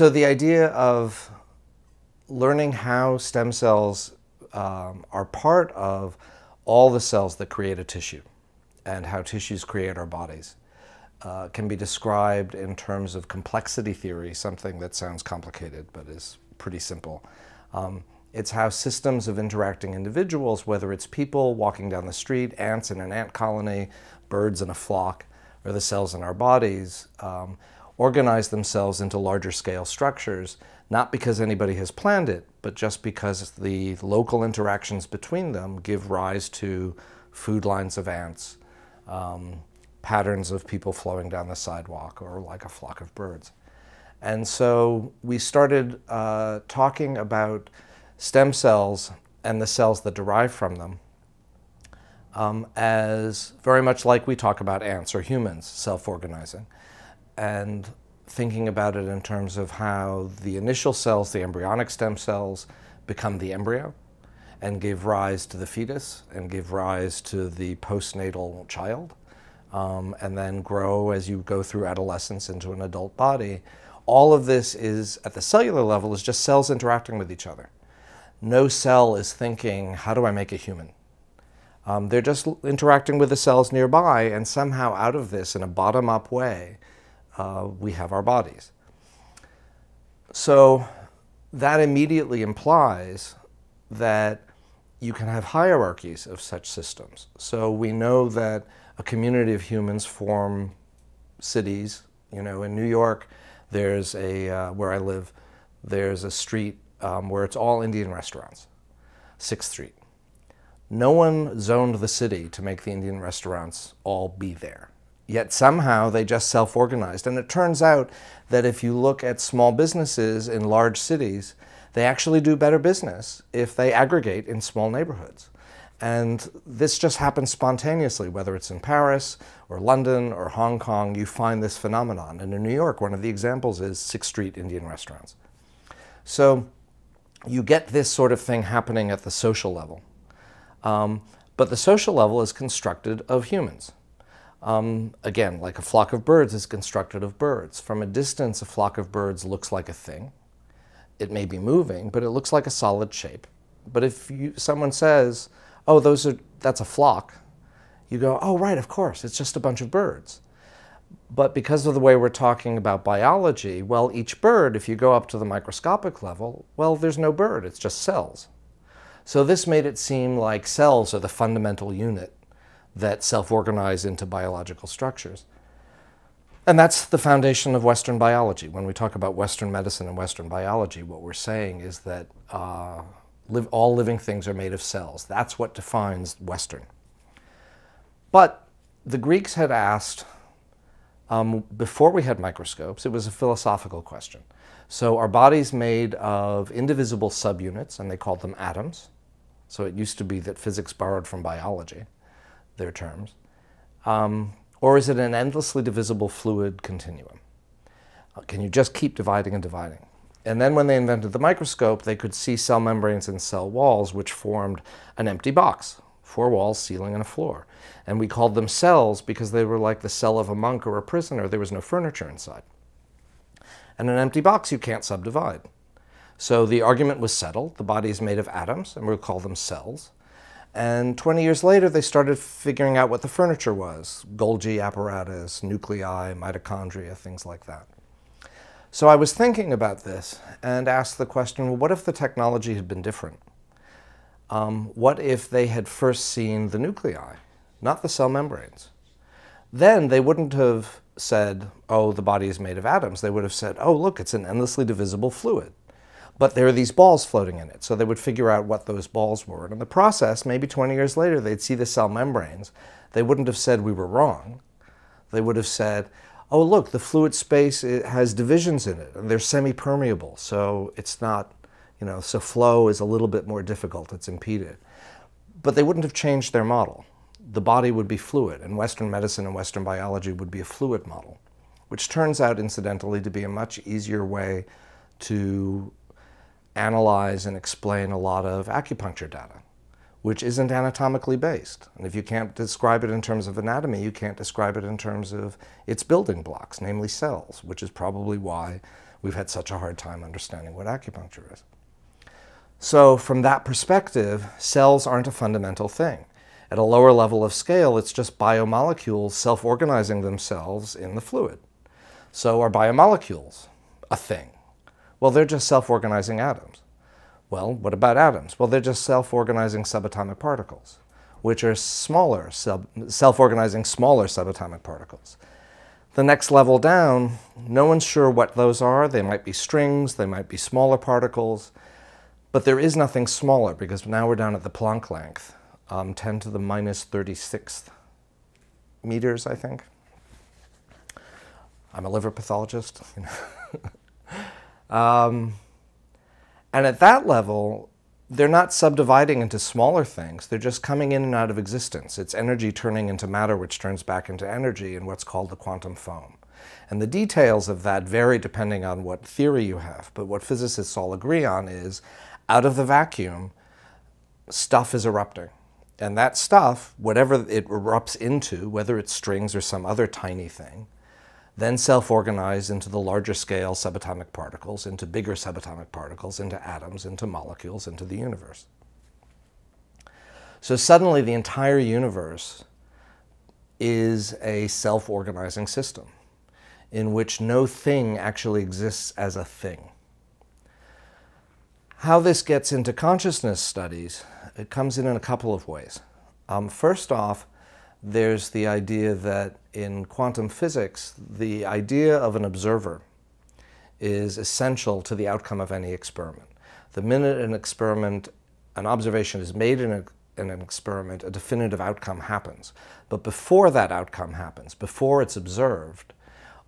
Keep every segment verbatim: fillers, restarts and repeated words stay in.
So the idea of learning how stem cells um, are part of all the cells that create a tissue and how tissues create our bodies uh, can be described in terms of complexity theory, something that sounds complicated but is pretty simple. Um, It's how systems of interacting individuals, whether it's people walking down the street, ants in an ant colony, birds in a flock, or the cells in our bodies, um, organize themselves into larger scale structures, not because anybody has planned it, but just because the local interactions between them give rise to food lines of ants, um, patterns of people flowing down the sidewalk, or like a flock of birds. And so we started uh, talking about stem cells and the cells that derive from them um, as very much like we talk about ants or humans self-organizing, and thinking about it in terms of how the initial cells, the embryonic stem cells, become the embryo and give rise to the fetus and give rise to the postnatal child, um, and then grow as you go through adolescence into an adult body. All of this is, at the cellular level, is just cells interacting with each other. No cell is thinking, how do I make a human? Um, they're just interacting with the cells nearby, and somehow out of this, in a bottom-up way, uh, we have our bodies. So that immediately implies that you can have hierarchies of such systems. So we know that a community of humans form cities. You know, in New York, there's a, uh, where I live, there's a street Um, where it's all Indian restaurants, sixth street. No one zoned the city to make the Indian restaurants all be there. Yet somehow they just self-organized. And it turns out that if you look at small businesses in large cities, they actually do better business if they aggregate in small neighborhoods. And this just happens spontaneously, whether it's in Paris or London or Hong Kong, you find this phenomenon. And in New York, one of the examples is sixth street Indian restaurants. So you get this sort of thing happening at the social level. Um, but the social level is constructed of humans. Um, again, like a flock of birds is constructed of birds. From a distance, a flock of birds looks like a thing. It may be moving, but it looks like a solid shape. But if you, someone says, oh, those are, that's a flock, you go, oh, right, of course, it's just a bunch of birds. But because of the way we're talking about biology, well, each bird, if you go up to the microscopic level, well, there's no bird, it's just cells. So this made it seem like cells are the fundamental unit that self-organize into biological structures. And that's the foundation of Western biology. When we talk about Western medicine and Western biology, what we're saying is that uh, live, all living things are made of cells. That's what defines Western. But the Greeks had asked, Um, before we had microscopes, it was a philosophical question. So our body's made of indivisible subunits, and they called them atoms. So it used to be that physics borrowed from biology, their terms. Um, or is it an endlessly divisible fluid continuum? Uh, can you just keep dividing and dividing? And then when they invented the microscope, they could see cell membranes and cell walls, which formed an empty box. Four walls, ceiling, and a floor. And we called them cells because they were like the cell of a monk or a prisoner. There was no furniture inside. And an empty box you can't subdivide. So the argument was settled. The body is made of atoms, and we'll call them cells. And twenty years later, they started figuring out what the furniture was. Golgi apparatus, nuclei, mitochondria, things like that. So I was thinking about this and asked the question, well, what if the technology had been different? Um, what if they had first seen the nuclei, not the cell membranes? Then they wouldn't have said, oh, the body is made of atoms. They would have said, oh, look, it's an endlessly divisible fluid. But there are these balls floating in it. So they would figure out what those balls were. And in the process, maybe twenty years later, they'd see the cell membranes. They wouldn't have said we were wrong. They would have said, oh, look, the fluid space has divisions in it. And they're semi-permeable, so it's not... You know, so flow is a little bit more difficult, it's impeded. But they wouldn't have changed their model. The body would be fluid, and Western medicine and Western biology would be a fluid model, which turns out, incidentally, to be a much easier way to analyze and explain a lot of acupuncture data, which isn't anatomically based. And if you can't describe it in terms of anatomy, you can't describe it in terms of its building blocks, namely cells, which is probably why we've had such a hard time understanding what acupuncture is. So from that perspective, cells aren't a fundamental thing. At a lower level of scale, it's just biomolecules self-organizing themselves in the fluid. So are biomolecules a thing? Well, they're just self-organizing atoms. Well, what about atoms? Well, they're just self-organizing subatomic particles, which are smaller, sub, self-organizing smaller subatomic particles. The next level down, no one's sure what those are. They might be strings, they might be smaller particles, but there is nothing smaller because now we're down at the Planck length, um, ten to the minus thirty-sixth meters, I think. I'm a liver pathologist. You know. um, and at that level, they're not subdividing into smaller things. They're just coming in and out of existence. It's energy turning into matter, which turns back into energy in what's called the quantum foam. And the details of that vary depending on what theory you have. But what physicists all agree on is, out of the vacuum, stuff is erupting. And that stuff, whatever it erupts into, whether it's strings or some other tiny thing, then self-organize into the larger scale subatomic particles, into bigger subatomic particles, into atoms, into molecules, into the universe. So suddenly the entire universe is a self-organizing system in which no thing actually exists as a thing. How this gets into consciousness studies, it comes in in a couple of ways. Um, first off, there's the idea that in quantum physics, the idea of an observer is essential to the outcome of any experiment. The minute an experiment, an observation is made in, a, in an experiment, a definitive outcome happens. But before that outcome happens, before it's observed,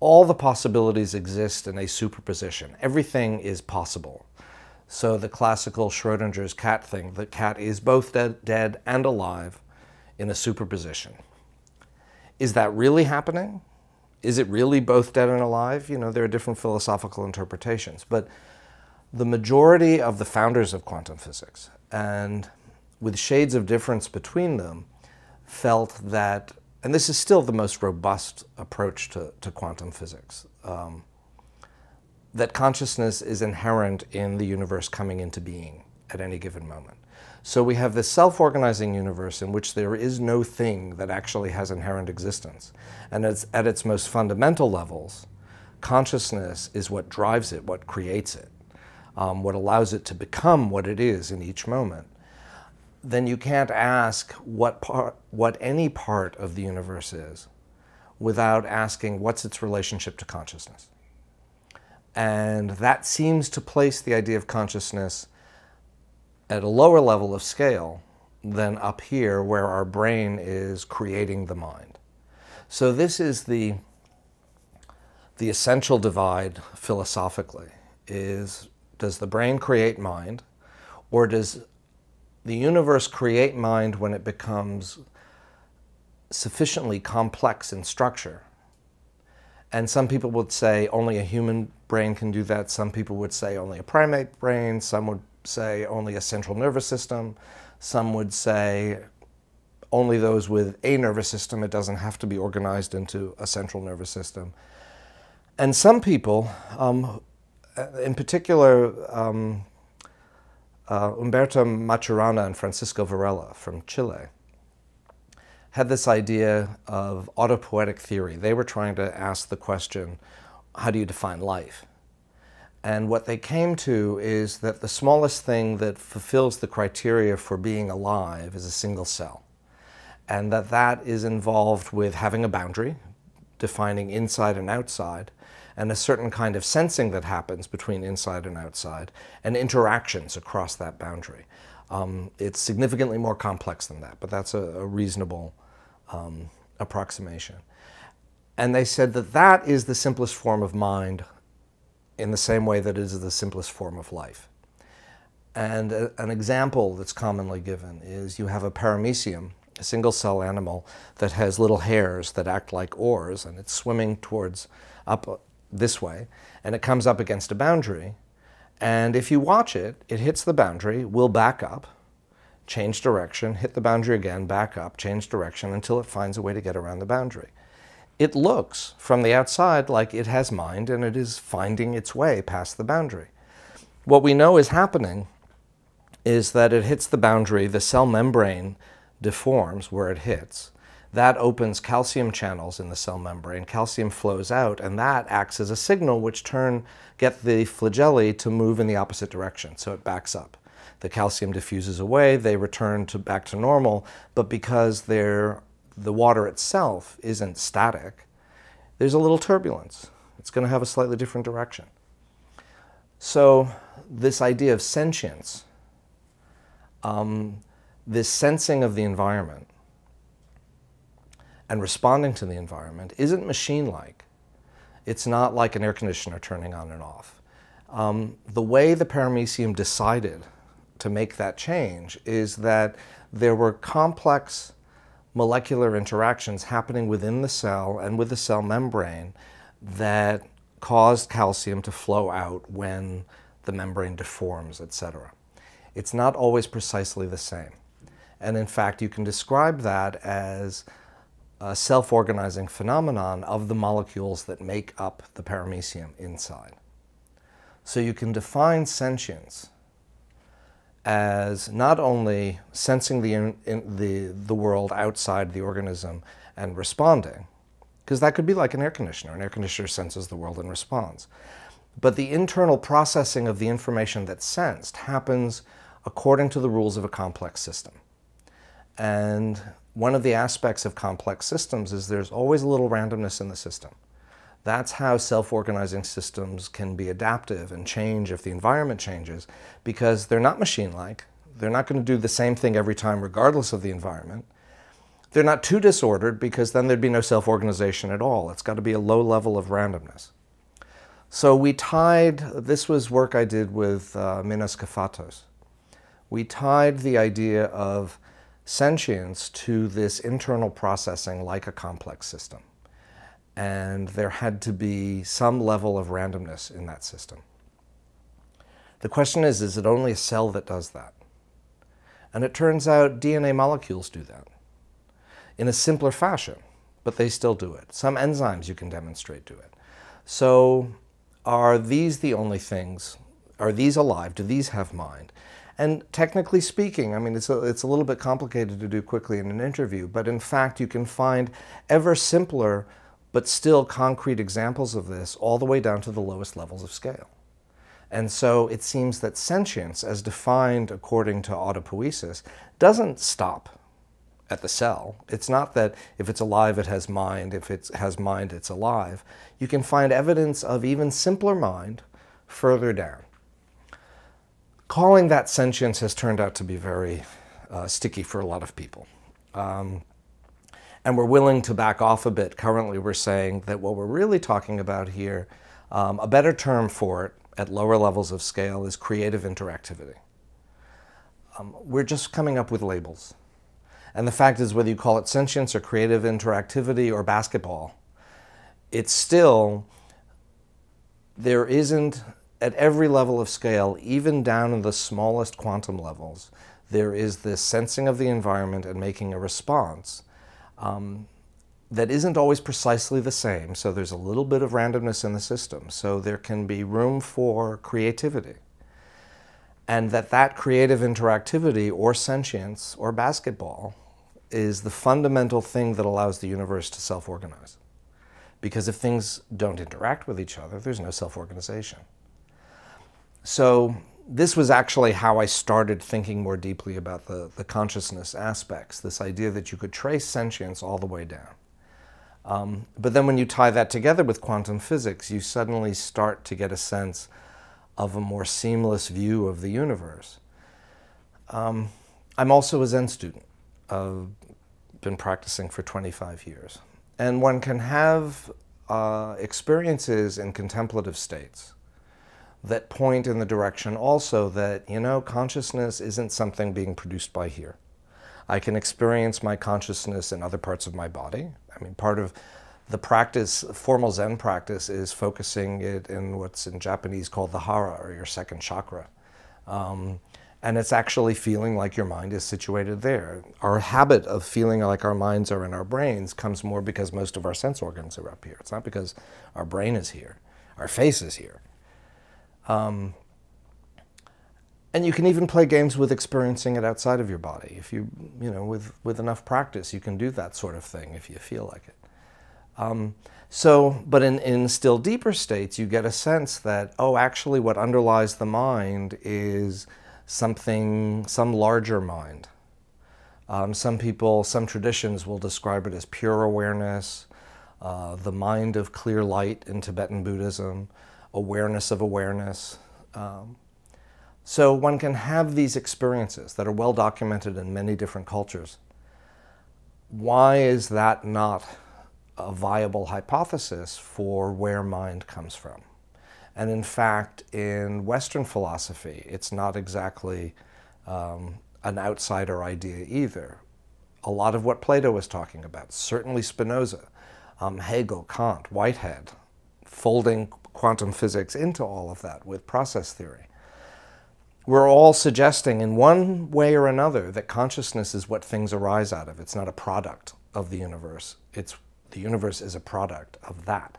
all the possibilities exist in a superposition. Everything is possible. So the classical Schrodinger's cat thing, the cat is both dead, dead and alive, in a superposition. Is that really happening? Is it really both dead and alive? You know, there are different philosophical interpretations, but the majority of the founders of quantum physics, and with shades of difference between them, felt that, and this is still the most robust approach to, to quantum physics, um, that consciousness is inherent in the universe coming into being at any given moment. So we have this self-organizing universe in which there is no thing that actually has inherent existence. And it's at its most fundamental levels, consciousness is what drives it, what creates it, um, what allows it to become what it is in each moment. Then you can't ask what, part, what any part of the universe is without asking what's its relationship to consciousness. And that seems to place the idea of consciousness at a lower level of scale than up here where our brain is creating the mind. So this is the, the essential divide philosophically, is does the brain create mind, or does the universe create mind when it becomes sufficiently complex in structure? And some people would say only a human brain can do that, some people would say only a primate brain, some would say only a central nervous system, some would say only those with a nervous system, it doesn't have to be organized into a central nervous system. And some people, um, in particular um, uh, Umberto Maturana and Francisco Varela from Chile, had this idea of autopoietic theory. They were trying to ask the question, how do you define life? And what they came to is that the smallest thing that fulfills the criteria for being alive is a single cell. And that that is involved with having a boundary, defining inside and outside, and a certain kind of sensing that happens between inside and outside, and interactions across that boundary. Um, it's significantly more complex than that, but that's a, a reasonable um, approximation. And they said that that is the simplest form of mind, in the same way that it is the simplest form of life. And a, an example that's commonly given is you have a paramecium, a single cell animal that has little hairs that act like oars, and it's swimming towards up this way, and it comes up against a boundary. And if you watch it, it hits the boundary, will back up, change direction, hit the boundary again, back up, change direction, until it finds a way to get around the boundary. it looks from the outside like it has mind and it is finding its way past the boundary. What we know is happening is that it hits the boundary, the cell membrane deforms where it hits. That opens calcium channels in the cell membrane, calcium flows out, and that acts as a signal which turn get the flagellae to move in the opposite direction, so it backs up. The calcium diffuses away, they return to back to normal, but because they're the water itself isn't static, there's a little turbulence. It's going to have a slightly different direction. So this idea of sentience, um, this sensing of the environment and responding to the environment isn't machine-like. It's not like an air conditioner turning on and off. Um, the way the paramecium decided to make that change is that there were complex molecular interactions happening within the cell and with the cell membrane that caused calcium to flow out when the membrane deforms, et cetera. It's not always precisely the same. And in fact, you can describe that as a self-organizing phenomenon of the molecules that make up the paramecium inside. So you can define sentience as not only sensing the, in, in the, the world outside the organism and responding, because that could be like an air conditioner. An air conditioner senses the world and responds. But the internal processing of the information that's sensed happens according to the rules of a complex system. And one of the aspects of complex systems is there's always a little randomness in the system. That's how self-organizing systems can be adaptive and change if the environment changes, because they're not machine-like. They're not going to do the same thing every time regardless of the environment. They're not too disordered, because then there'd be no self-organization at all. It's got to be a low level of randomness. So we tied, this was work I did with uh, Menas Kafatos. We tied the idea of sentience to this internal processing like a complex system. And there had to be some level of randomness in that system. The question is, is it only a cell that does that? And it turns out D N A molecules do that in a simpler fashion, but they still do it. Some enzymes you can demonstrate do it. So are these the only things? Are these alive? Do these have mind? And technically speaking, I mean, it's a, it's a little bit complicated to do quickly in an interview, but in fact, you can find ever simpler but still concrete examples of this all the way down to the lowest levels of scale. And so it seems that sentience, as defined according to autopoiesis, doesn't stop at the cell. It's not that if it's alive, it has mind. If it has mind, it's alive. You can find evidence of even simpler mind further down. Calling that sentience has turned out to be very uh, sticky for a lot of people. Um, And we're willing to back off a bit. Currently, we're saying that what we're really talking about here, um, a better term for it at lower levels of scale is creative interactivity. Um, we're just coming up with labels. And the fact is, whether you call it sentience or creative interactivity or basketball, it's still, there isn't, at every level of scale, even down in the smallest quantum levels, there is this sensing of the environment and making a response. Um, that isn't always precisely the same, so there's a little bit of randomness in the system, so there can be room for creativity. And that that creative interactivity, or sentience, or basketball, is the fundamental thing that allows the universe to self-organize. Because if things don't interact with each other, there's no self-organization. So this was actually how I started thinking more deeply about the, the consciousness aspects, this idea that you could trace sentience all the way down. Um, but then when you tie that together with quantum physics, you suddenly start to get a sense of a more seamless view of the universe. Um, I'm also a Zen student. I've been practicing for twenty-five years. And one can have uh, experiences in contemplative states that point in the direction also that, you know, consciousness isn't something being produced by here. I can experience my consciousness in other parts of my body. I mean, part of the practice, formal Zen practice, is focusing it in what's in Japanese called the Hara, or your second chakra. Um, and it's actually feeling like your mind is situated there. Our habit of feeling like our minds are in our brains comes more because most of our sense organs are up here. It's not because our brain is here, our face is here. Um, and you can even play games with experiencing it outside of your body. If you, you know, with, with enough practice, you can do that sort of thing if you feel like it. Um, so, but in, in still deeper states, you get a sense that, oh, actually what underlies the mind is something, some larger mind. Um, some people, some traditions will describe it as pure awareness, uh, the mind of clear light in Tibetan Buddhism, awareness of awareness. Um, so one can have these experiences that are well documented in many different cultures. Why is that not a viable hypothesis for where mind comes from? And in fact, in Western philosophy, it's not exactly um, an outsider idea either. A lot of what Plato was talking about, certainly Spinoza, um, Hegel, Kant, Whitehead, folding quantum physics into all of that with process theory. We're all suggesting in one way or another that consciousness is what things arise out of. It's not a product of the universe. It's The universe is a product of that.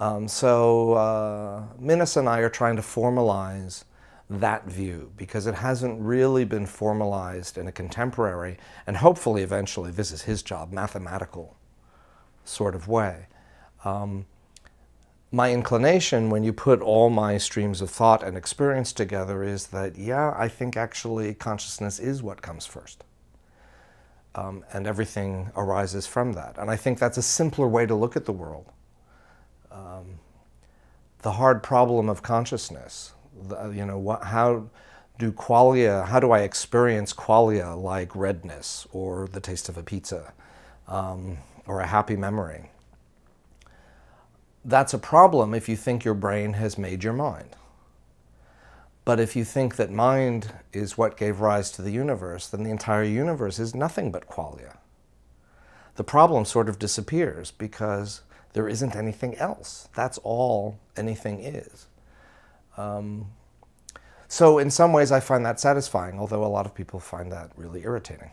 Um, so uh, Menas and I are trying to formalize that view because it hasn't really been formalized in a contemporary, and hopefully eventually, this is his job, mathematical sort of way. Um, my inclination when you put all my streams of thought and experience together is that, yeah, I think actually consciousness is what comes first. Um, and everything arises from that. And I think that's a simpler way to look at the world. Um, the hard problem of consciousness, the, you know, what, how do qualia, how do I experience qualia like redness or the taste of a pizza um, or a happy memory? That's a problem if you think your brain has made your mind. But if you think that mind is what gave rise to the universe, then the entire universe is nothing but qualia. The problem sort of disappears because there isn't anything else. That's all anything is. Um, so in some ways I find that satisfying, although a lot of people find that really irritating.